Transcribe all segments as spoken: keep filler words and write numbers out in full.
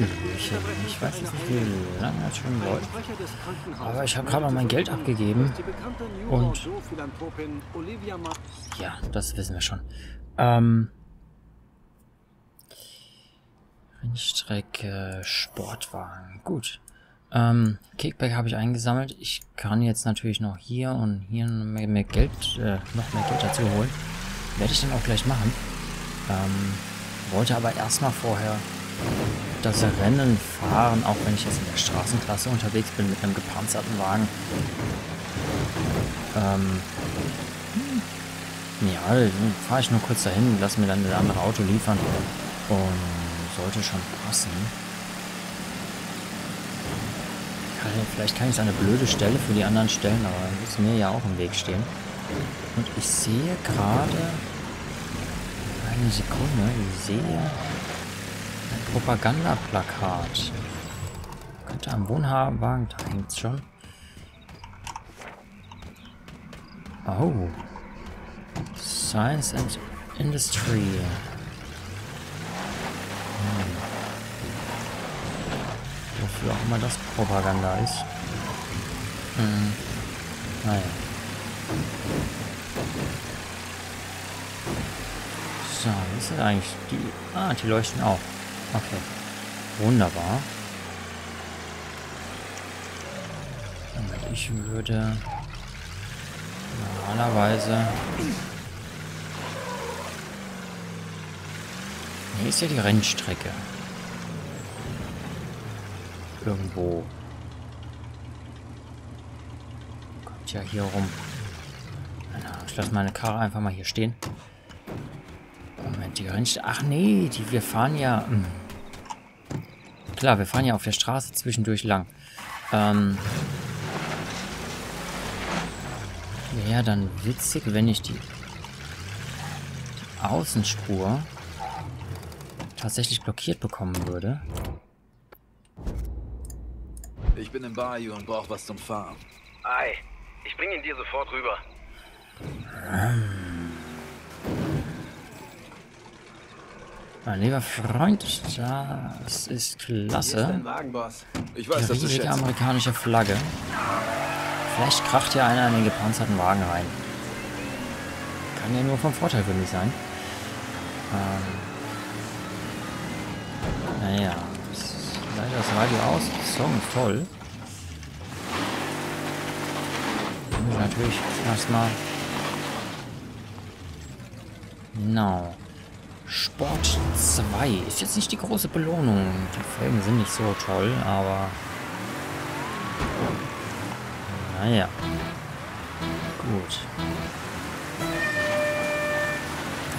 Hallöchen. Ich weiß nicht, wie lange das schon läuft. Aber ich habe gerade mal mein Geld abgegeben. Und ja, das wissen wir schon. Ähm... Rennstrecke, Sportwagen. Gut. Ähm, Kickback habe ich eingesammelt. Ich kann jetzt natürlich noch hier und hier noch mehr, mehr Geld, äh, noch mehr Geld dazu holen. Werde ich dann auch gleich machen. Ähm, wollte aber erstmal vorher das Rennen fahren, auch wenn ich jetzt in der Straßenklasse unterwegs bin mit einem gepanzerten Wagen. Ähm, ja, dann fahre ich nur kurz dahin, lass mir dann das andere Auto liefern und sollte schon passen. Vielleicht kann ich so eine blöde Stelle für die anderen stellen, aber dann muss mir ja auch im Weg stehen. Und ich sehe gerade... Eine Sekunde, ich sehe... ein Propagandaplakat. Könnte am Wohnwagen, da hängt es schon. Oh. Science and Industry. Wofür auch immer das Propaganda ist. Hm. Naja. So, was sind eigentlich die... Ah, die leuchten auch. Okay. Wunderbar. Und ich würde... Normalerweise... Hier ist ja die Rennstrecke. Irgendwo. Kommt ja hier rum. Na, ich lasse meine Karre einfach mal hier stehen. Moment, die Rennstrecke. Ach nee, die, wir fahren ja... Mh. Klar, wir fahren ja auf der Straße zwischendurch lang. Ähm... Wäre dann witzig, wenn ich die, die Außenspur tatsächlich blockiert bekommen würde. Ich bin in Bayou und brauche was zum Fahren. Ei, ich bringe ihn dir sofort rüber. Mein lieber Freund, das ist klasse. Hier ist dein Wagenboss. Ich weiß, dass du schätzt. Riesige amerikanische Flagge. Vielleicht kracht hier einer in den gepanzerten Wagen rein. Kann ja nur vom Vorteil für mich sein. Ähm. Naja. Leider das Radio aus. Song toll. Und natürlich erstmal. Genau. Sport zwei. Ist jetzt nicht die große Belohnung. Die Felgen sind nicht so toll, aber. Naja. Gut.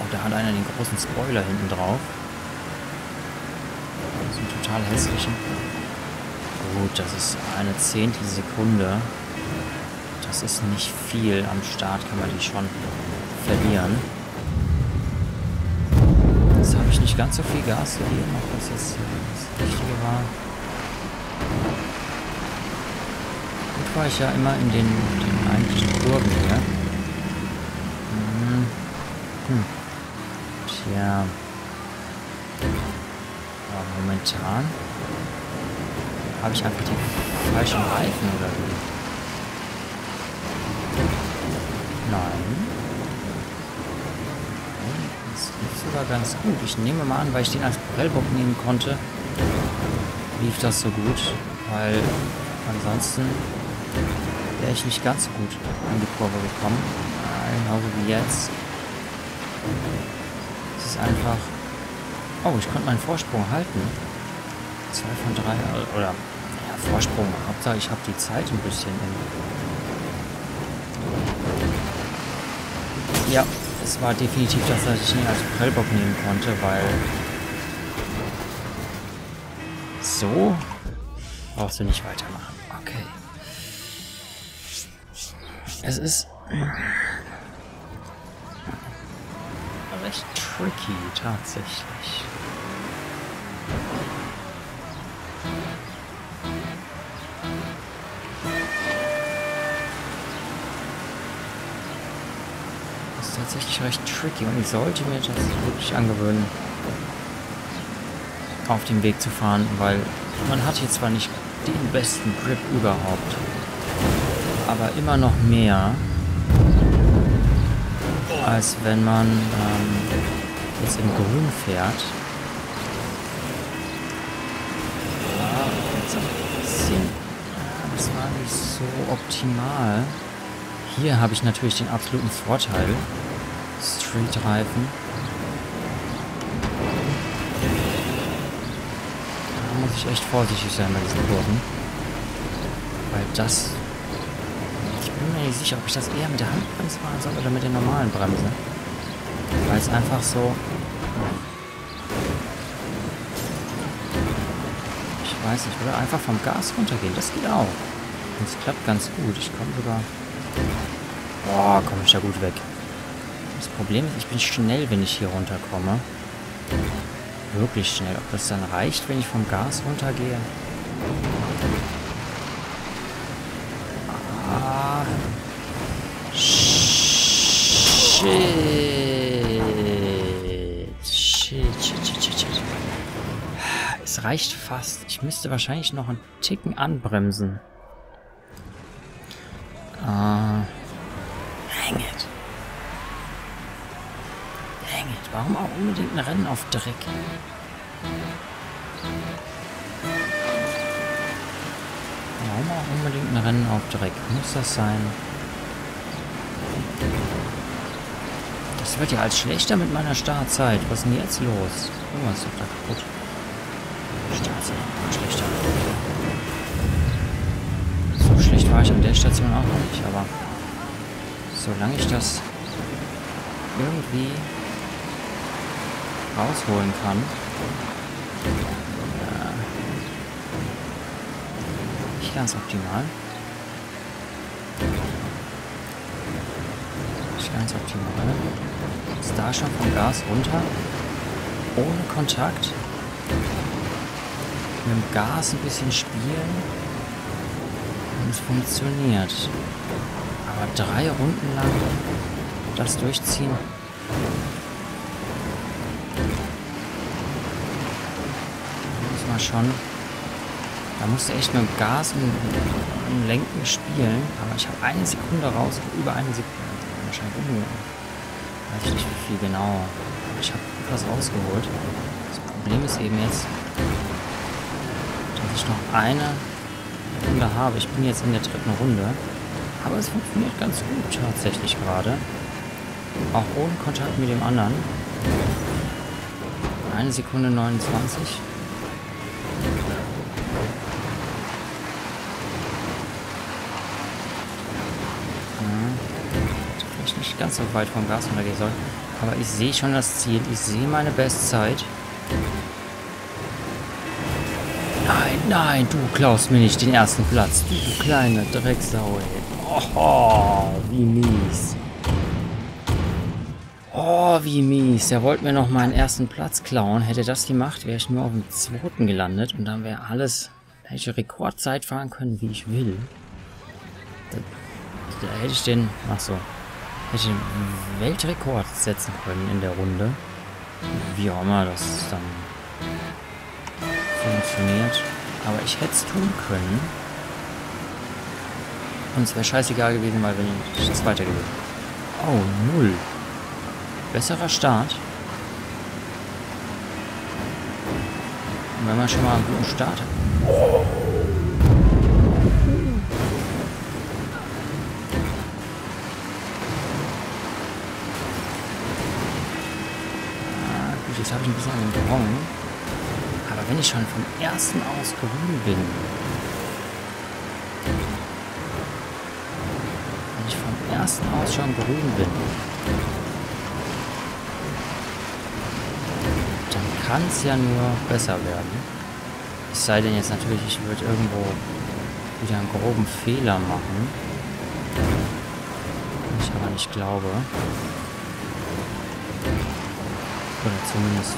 Oh, da hat einer den großen Spoiler hinten drauf. Das ist ein total hässlichen. Gut, das ist eine Zehntelsekunde. Das ist nicht viel. Am Start kann man die schon verlieren. Jetzt habe ich nicht ganz so viel Gas gegeben, auch das jetzt das Richtige war. Gut war ich ja immer in den, den eigentlichen Kurven hier. Hm. Hm. Tja. Momentan habe ich einfach die falschen Reifen oder wie? Nein. Das lief sogar ganz gut. Ich nehme mal an, weil ich den als Prellbock nehmen konnte, lief das so gut, weil ansonsten wäre ich nicht ganz so gut in die Kurve gekommen. Genauso wie jetzt. Es ist einfach... Oh, ich konnte meinen Vorsprung halten. Zwei von drei, oder, ja, Vorsprung. Hauptsache, ich habe die Zeit ein bisschen in... Ja, es war definitiv das, dass ich ihn als Prellbock nehmen konnte, weil... So brauchst du nicht weitermachen. Okay. Es ist... recht tricky, tatsächlich. Das ist tatsächlich recht tricky und ich sollte mir das wirklich angewöhnen, auf den Weg zu fahren, weil man hat hier zwar nicht den besten Grip überhaupt, aber immer noch mehr, als wenn man ähm, jetzt im Grün fährt. Das war nicht so optimal. Hier habe ich natürlich den absoluten Vorteil. Streetreifen. Da muss ich echt vorsichtig sein bei diesen Kurven. Weil das... Ich bin mir nicht sicher, ob ich das eher mit der Handbremse fahren soll oder mit der normalen Bremse. Weil es einfach so... Ich weiß nicht, oder einfach vom Gas runtergehen, das geht auch. Und es klappt ganz gut, ich komme sogar... Boah, komme ich da gut weg. Das Problem ist, ich bin schnell, wenn ich hier runterkomme. Wirklich schnell. Ob das dann reicht, wenn ich vom Gas runtergehe? Ah. Shit. Shit, shit, shit, shit, shit. Es reicht fast. Ich müsste wahrscheinlich noch einen Ticken anbremsen. Ah. Hang it. Hang it. Warum auch unbedingt ein Rennen auf Dreck? Warum auch unbedingt ein Rennen auf Dreck? Muss das sein? Das wird ja als schlechter mit meiner Startzeit. Was ist denn jetzt los? Oh, was ist doch da kaputt? Startzeit, schlechter. So schlecht war ich an der Station auch noch nicht, aber solange ich das irgendwie rausholen kann. Ja. Nicht ganz optimal. Nicht ganz optimal. Ist da schon vom Gas runter? Ohne Kontakt. Mit dem Gas ein bisschen spielen. Und es funktioniert. Aber drei Runden lang das durchziehen. Da muss man schon. Da musst du echt mit dem Gas und, und Lenken spielen. Aber ich habe eine Sekunde raus, über eine Sekunde. Wahrscheinlich um. Weiß ich nicht wie viel genau. Aber ich habe etwas rausgeholt. Das Problem ist eben jetzt, dass ich noch eine Runde habe. Ich bin jetzt in der dritten Runde. Aber es funktioniert ganz gut tatsächlich gerade. Auch ohne Kontakt mit dem anderen. Eine Sekunde neunundzwanzig. Ja. Vielleicht nicht ganz so weit vom Gas runtergehen soll. Aber ich sehe schon das Ziel. Ich sehe meine Bestzeit. Nein, nein, du klaust mir nicht den ersten Platz. Du, du kleine Drecksau, ey. Oh, wie mies. Oh, wie mies. Der wollte mir noch meinen ersten Platz klauen. Hätte das gemacht, wäre ich nur auf dem zweiten gelandet. Und dann wäre alles... Hätte ich Rekordzeit fahren können, wie ich will. Da, da hätte ich den... Ach so. Hätte ich den Weltrekord setzen können in der Runde. Wie auch immer das dann funktioniert. Aber ich hätte es tun können. Und es wäre scheißegal gewesen, weil wenn ich das weitergehe. Oh, null. Besserer Start. Und wenn man schon mal einen guten Start hat. Oh. Ah, gut, jetzt habe ich ein bisschen an den Drang. Aber wenn ich schon vom ersten aus grün bin. Ersten aus schon grün bin, dann kann es ja nur besser werden. Es sei denn jetzt natürlich, ich würde irgendwo wieder einen groben Fehler machen. Ich aber nicht glaube. Oder zumindest,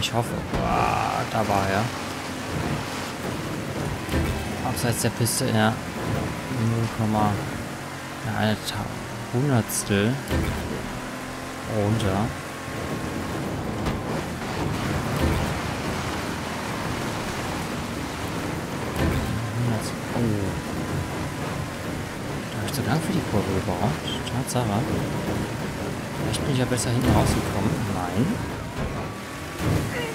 ich hoffe. Ah, da war er. Abseits der Piste, ja. null, ja, eine Hundertstel runter. Da habe ich zu lang für die Kurve gebraucht. Tatsache. Vielleicht bin ich ja besser hinten rausgekommen. Nein. Okay.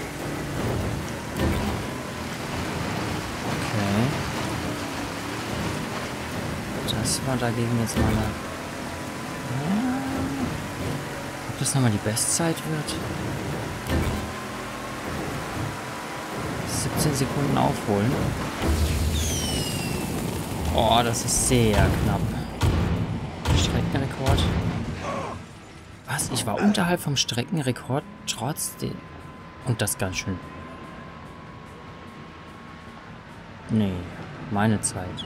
Das war dagegen jetzt meine... Ob das nochmal die Bestzeit wird? siebzehn Sekunden aufholen. Oh, das ist sehr knapp. Streckenrekord. Was? Ich war unterhalb vom Streckenrekord trotzdem. Und das ganz schön. Nee, meine Zeit.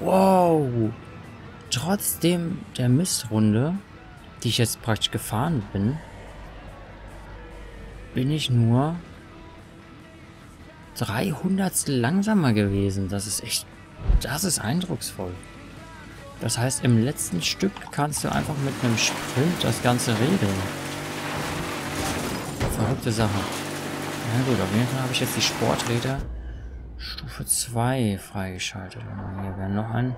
Wow! Trotzdem der Missrunde, die ich jetzt praktisch gefahren bin, bin ich nur dreihundertstel langsamer gewesen. Das ist echt, das ist eindrucksvoll. Das heißt, im letzten Stück kannst du einfach mit einem Sprint das Ganze regeln. Verrückte Sache. Na gut, auf jeden Fall habe ich jetzt die Sporträder Stufe zwei freigeschaltet. Und hier wäre noch ein...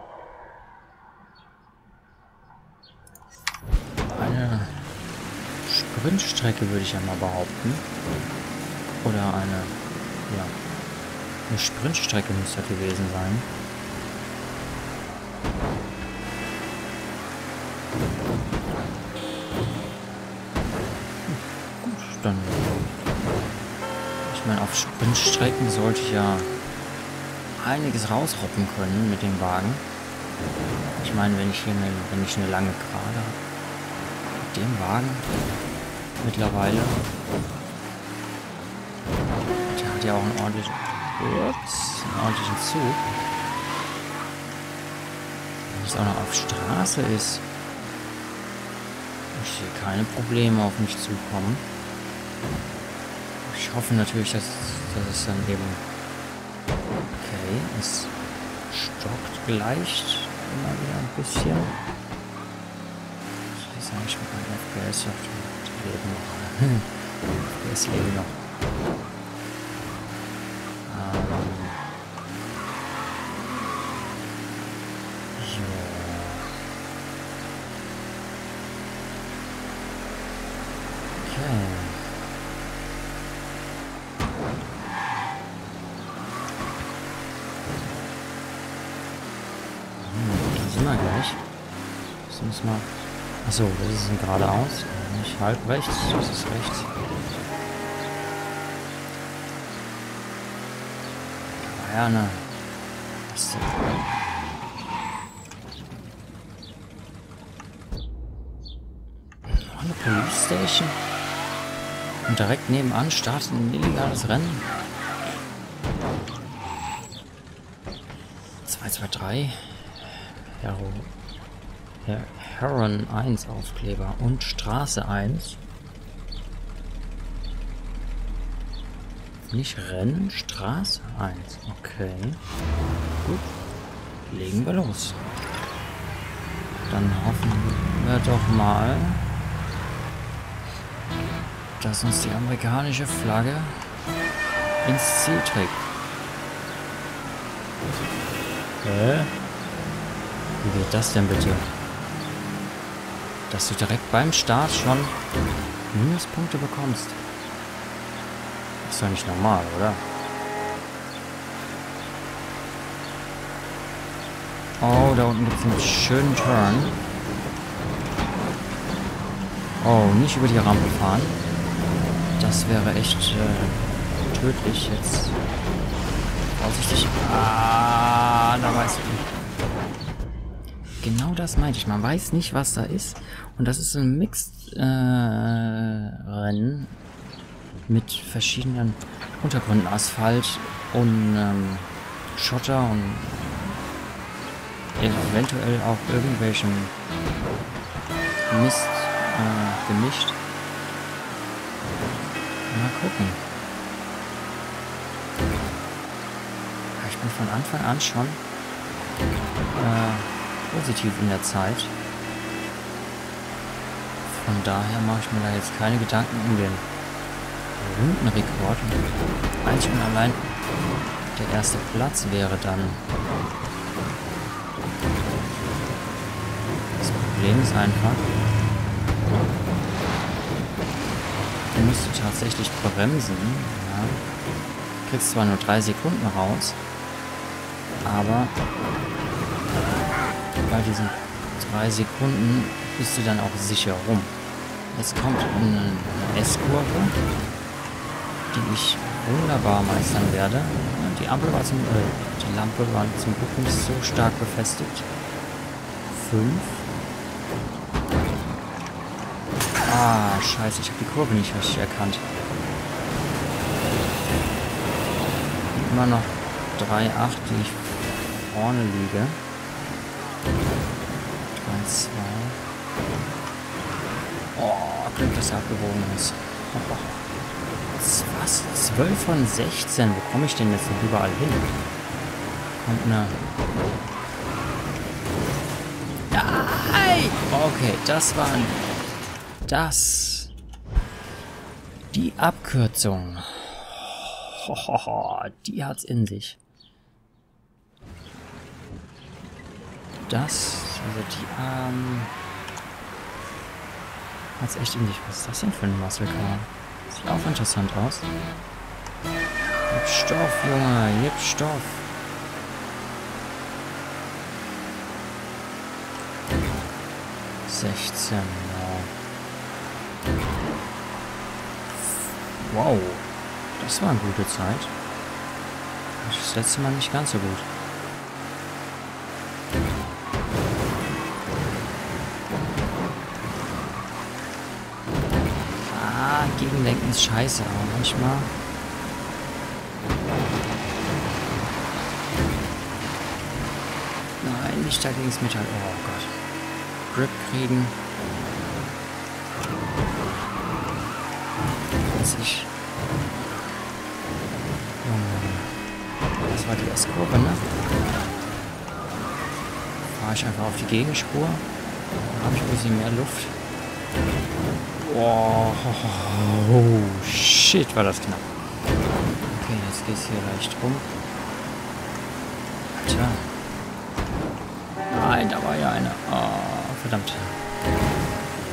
eine Sprintstrecke, würde ich ja mal behaupten. Oder eine, ja, eine Sprintstrecke muss das gewesen sein. Hm, gut, dann. Ich meine, auf Sprintstrecken sollte ich ja einiges rausroppen können mit dem Wagen. Ich meine, wenn ich hier eine, wenn ich eine lange Gerade habe. Dem Wagen mittlerweile. Der hat ja auch einen ordentlichen, ups, einen ordentlichen Zug. Wenn es auch noch auf Straße ist, ich sehe keine Probleme auf mich zukommen. Ich hoffe natürlich, dass, dass es dann eben okay, es stockt gleich immer wieder ein bisschen. Ich mit meinem F P S auf die Leben noch. F P S Leben noch. Ähm. So. Okay. Hm, da sind wir gleich. Das müssen wir. Achso, das ist ein geradeaus. Nicht halb rechts, das ist rechts. Da war ja eine... Was ist das? Noch eine Police Station. Und direkt nebenan startet ein illegales Rennen. zwei zwei drei. Ja, Heron eins Aufkleber und Straße eins. Nicht Rennen, Straße eins. Okay. Gut. Legen wir los. Dann hoffen wir doch mal, dass uns die amerikanische Flagge ins Ziel trägt. Hä? Okay. Wie geht das denn bitte? Dass du direkt beim Start schon Minuspunkte bekommst. Das ist doch nicht normal, oder? Oh, da unten gibt es einen schönen Turn. Oh, nicht über die Rampe fahren. Das wäre echt äh, tödlich jetzt. Vorsichtig. Ah, da weißt du. Genau das meinte ich. Man weiß nicht, was da ist. Und das ist ein Mixed-Rennen äh, mit verschiedenen Untergründen. Asphalt und ähm, Schotter und eventuell auch irgendwelchen Mist äh, gemischt. Mal gucken. Ich bin von Anfang an schon äh, positiv in der Zeit. Von daher mache ich mir da jetzt keine Gedanken um den Rundenrekord. Einzig und allein der erste Platz wäre dann. Das Problem ist einfach, du musst tatsächlich bremsen. Ja. Du kriegst zwar nur drei Sekunden raus, aber bei diesen drei Sekunden bist du dann auch sicher rum. Jetzt kommt eine S-Kurve, die ich wunderbar meistern werde. Die Ampel war zum, äh, die Lampe war zum Glück nicht so stark befestigt. Fünf. Ah, scheiße, ich habe die Kurve nicht richtig erkannt. Immer noch drei Komma acht, die ich vorne liege. eins, zwei. Oh, Glück, dass er abgewogen ist. Oh, oh. Was? zwölf von sechzehn? Wo komme ich denn jetzt noch überall hin? Kommt eine... Okay, das waren... Das... Die Abkürzung. Hohoho, die hat's in sich. Das... Also die... Ähm... Hat's echt in sich. Was ist das denn für ein Muskelkram? Sieht auch interessant aus. Jep Stoff, Junge. Jep Stoff. sechzehn. Wow. Das war eine gute Zeit. Das letzte Mal nicht ganz so gut. Ah, Gegenlenken ist scheiße, aber manchmal... Nein, nicht dagegen das Metall. Oh Gott. Grip kriegen. Weiß ich. Junge. Das war die S-Kurve, ne? Fahre ich einfach auf die Gegenspur. Da habe ich ein bisschen mehr Luft. Oh, oh, shit, war das knapp. Okay, jetzt geht's hier leicht rum. Tja. Nein, da war ja eine. Oh. Verdammt.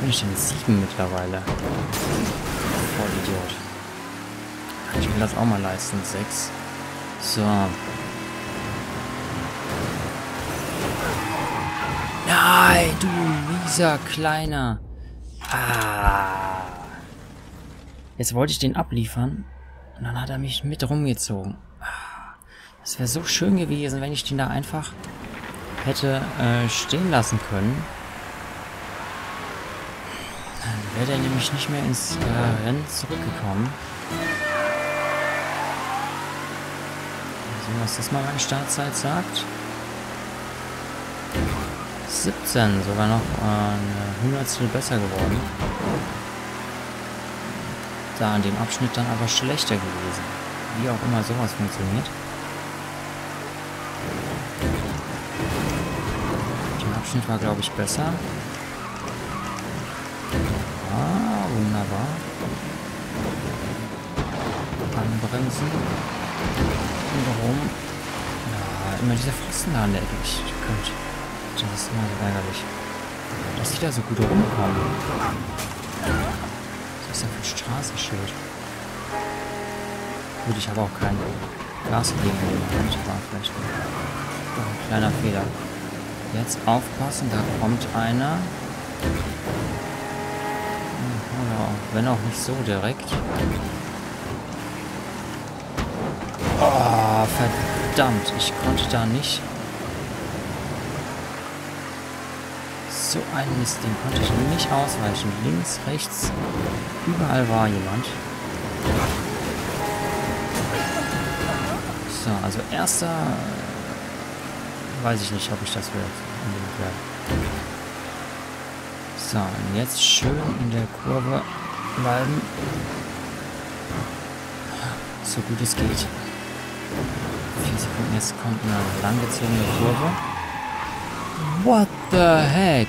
Bin ich denn sieben mittlerweile? Voll Idiot. Kann ich mir das auch mal leisten? sechs. So. Nein, du mieser Kleiner. Ah. Jetzt wollte ich den abliefern. Und dann hat er mich mit rumgezogen. Das wäre so schön gewesen, wenn ich den da einfach hätte äh, stehen lassen können. Wäre er nämlich nicht mehr ins äh, Rennen zurückgekommen. Sehen wir, was das mal meine Startzeit sagt. siebzehn, sogar noch äh, eine Hundertstel besser geworden. Da in dem Abschnitt dann aber schlechter gewesen. Wie auch immer sowas funktioniert. Der Abschnitt war, glaube ich, besser. Ah, wunderbar. Anbremsen. Und warum? Ja, immer diese Frosten da an der Ecke. Ich könnte. Das ist immer so ärgerlich. Dass die da so gut rumkommen. Was ist denn für ein Straßenschild? Gut, ich habe auch kein Gas gegeben in der Hand. War vielleicht ein kleiner Fehler. Jetzt aufpassen, da kommt einer. Ja, wenn auch nicht so direkt. Oh, verdammt. Ich konnte da nicht... So ein Mist, den konnte ich nicht ausweichen. Links, rechts, überall war jemand. So, also erster... Weiß ich nicht, ob ich das will. So, und jetzt schön in der Kurve bleiben. So gut es geht. vier Sekunden, jetzt kommt eine langgezogene Kurve. What the heck?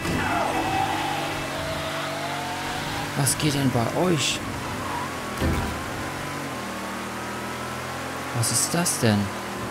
Was geht denn bei euch? Was ist das denn?